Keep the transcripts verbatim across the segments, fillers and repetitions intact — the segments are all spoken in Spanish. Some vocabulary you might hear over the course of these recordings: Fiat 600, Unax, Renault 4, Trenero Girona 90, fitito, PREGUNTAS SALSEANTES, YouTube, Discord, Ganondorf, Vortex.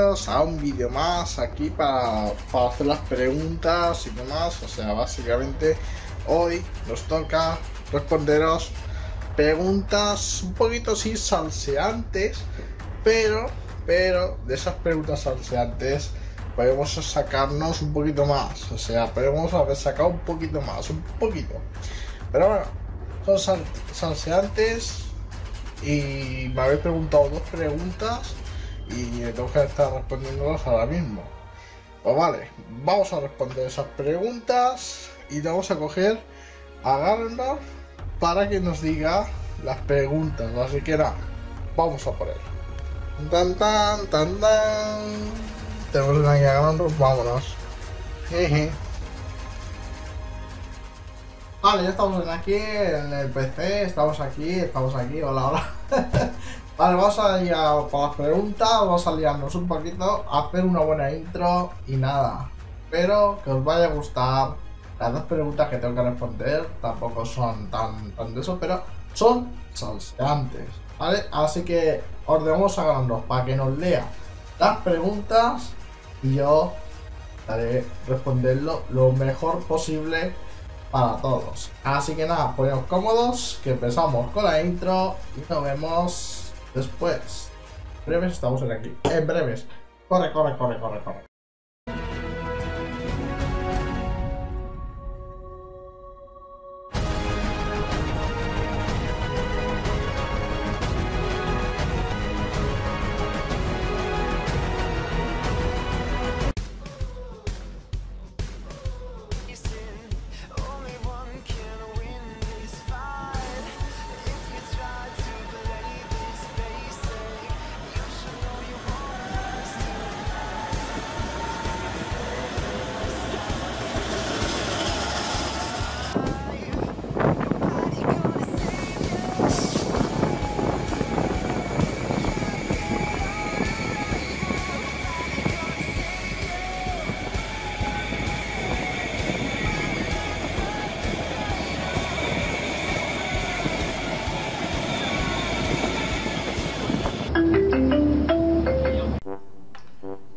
bienvenidos a un vídeo más aquí para, para hacer las preguntas y demás. O sea, básicamente hoy nos toca responderos preguntas un poquito sí salseantes, pero, pero de esas preguntas salseantes podemos sacarnos un poquito más. O sea, podemos haber sacado un poquito más, un poquito. Pero bueno, son sal, salseantes. Y me habéis preguntado dos preguntas y tengo que estar respondiéndolas ahora mismo. Pues vale, vamos a responder esas preguntas y vamos a coger a Ganondorf para que nos diga las preguntas. Así que nada, vamos a por él. Tan tan tan tan. Tenemos aquí a Ganondorf, vámonos. Jeje. Vale, ya estamos aquí en el P C, estamos aquí, estamos aquí, hola, hola. Vale, vamos a ir a, con las preguntas, vamos a liarnos un poquito, a hacer una buena intro y nada. Espero que os vaya a gustar. Las dos preguntas que tengo que responder tampoco son tan, tan de eso, pero son salseantes, ¿vale? Así que os debemos a Ganondorf para que nos lea las preguntas y yo daré responderlo lo mejor posible para todos. Así que nada, poneos cómodos, que empezamos con la intro y nos vemos después. En breves estamos en aquí, en breves. Corre, corre, corre, corre, corre.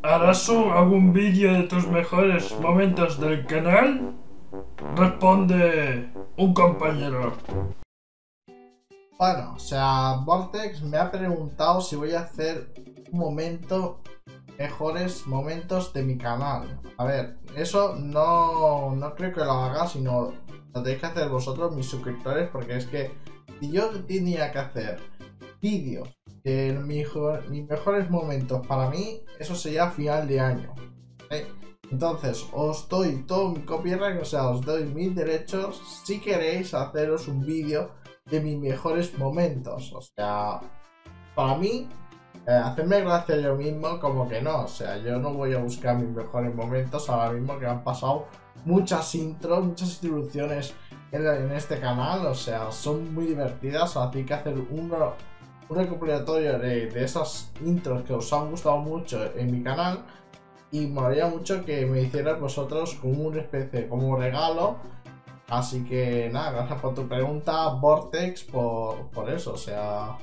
¿Harás algún vídeo de tus mejores momentos del canal? Responde un compañero. Bueno, o sea, Vortex me ha preguntado si voy a hacer un momento mejores momentos de mi canal. A ver, eso no, no creo que lo haga, sino lo tenéis que hacer vosotros, mis suscriptores, porque es que si yo tenía que hacer vídeos de mejor, mis mejores momentos para mí, eso sería final de año, ¿vale? Entonces os doy todo mi copyright, o sea, os doy mis derechos si queréis haceros un vídeo de mis mejores momentos. O sea, para mí, eh, hacerme gracia yo mismo, como que no. O sea, yo no voy a buscar mis mejores momentos ahora mismo, que han pasado muchas intros, muchas introducciones en, en este canal. O sea, son muy divertidas, así que hacer uno un recopilatorio de, de esas intros que os han gustado mucho en mi canal, y me haría mucho que me hicieras vosotros como una especie, como regalo. Así que nada, gracias por tu pregunta, Vortex, por, por eso. O sea,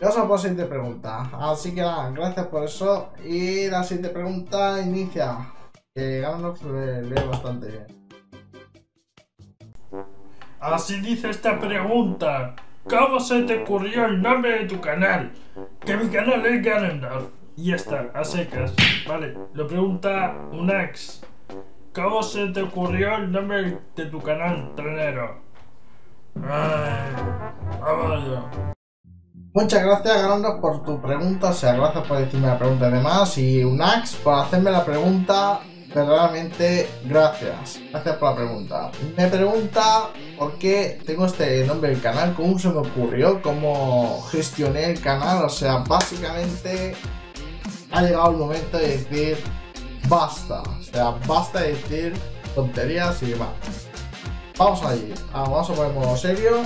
vamos a por la siguiente pregunta. Así que nada, gracias por eso. Y la siguiente pregunta inicia, que Ganondorf le lee bastante bien. Así dice esta pregunta: ¿cómo se te ocurrió el nombre de tu canal? Que mi canal es Ganondorf. Y está, a secas. Vale, lo pregunta Unax. ¿Cómo se te ocurrió el nombre de tu canal, Trenero? Ay, vamos allá. Muchas gracias, Ganondorf, por tu pregunta. O sea, gracias por decirme la pregunta y demás. Y Unax, por hacerme la pregunta. Verdaderamente, gracias. Gracias por la pregunta. Me pregunta por qué tengo este nombre del canal, cómo se me ocurrió, cómo gestioné el canal. O sea, básicamente ha llegado el momento de decir basta. O sea, basta de decir tonterías y demás. Vamos allí. Ahora vamos a poner modo serio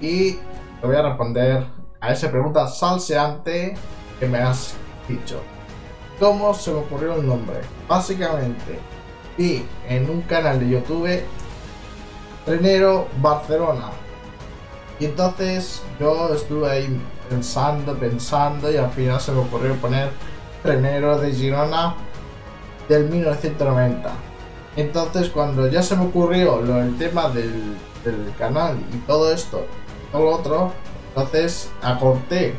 y te voy a responder a esa pregunta salseante que me has dicho. ¿Cómo se me ocurrió el nombre? Básicamente, vi en un canal de YouTube Trenero Barcelona. Y entonces yo estuve ahí pensando, pensando y al final se me ocurrió poner Trenero de Girona del mil novecientos noventa. Entonces, cuando ya se me ocurrió lo, el tema del, del canal y todo esto, todo lo otro, entonces acorté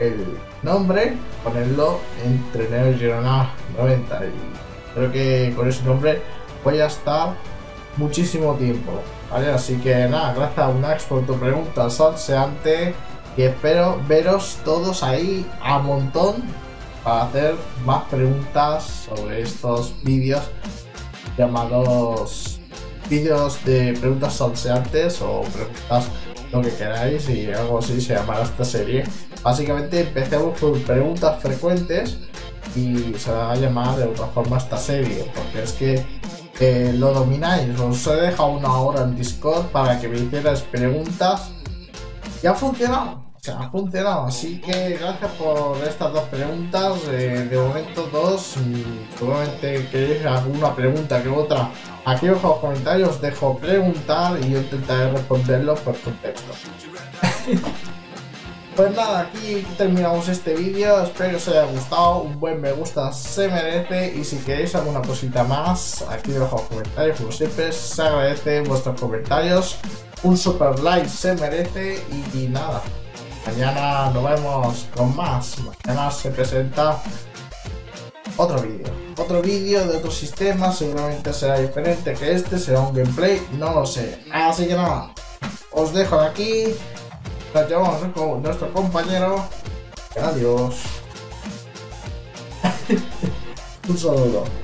el nombre, ponerlo en Trenero Girona noventa. Y creo que con ese nombre voy a estar muchísimo tiempo, ¿vale? Así que nada, gracias a Unax por tu pregunta salseante, y espero veros todos ahí a montón para hacer más preguntas sobre estos vídeos llamados vídeos de preguntas salseantes o preguntas lo que queráis, y algo así se llamará esta serie. Básicamente empecemos con preguntas frecuentes y se va a llamar de otra forma esta serie, porque es que Eh, lo domináis. Os he dejado una hora en Discord para que me hicierais preguntas y ha funcionado, o sea, ha funcionado. Así que gracias por estas dos preguntas, eh, de momento dos. Seguramente queréis alguna pregunta que otra aquí en los comentarios, os dejo preguntar y yo intentaré responderlos por contexto. Pues nada, aquí terminamos este vídeo, espero que os haya gustado, un buen me gusta se merece, y si queréis alguna cosita más, aquí debajo en los comentarios, como siempre, se agradece vuestros comentarios, un super like se merece, y, y nada, mañana nos vemos con más, mañana se presenta otro vídeo, otro vídeo de otro sistema, seguramente será diferente que este, será un gameplay, no lo sé, así que nada, os dejo de aquí. Nos llevamos con nuestro compañero. Adiós. Un saludo.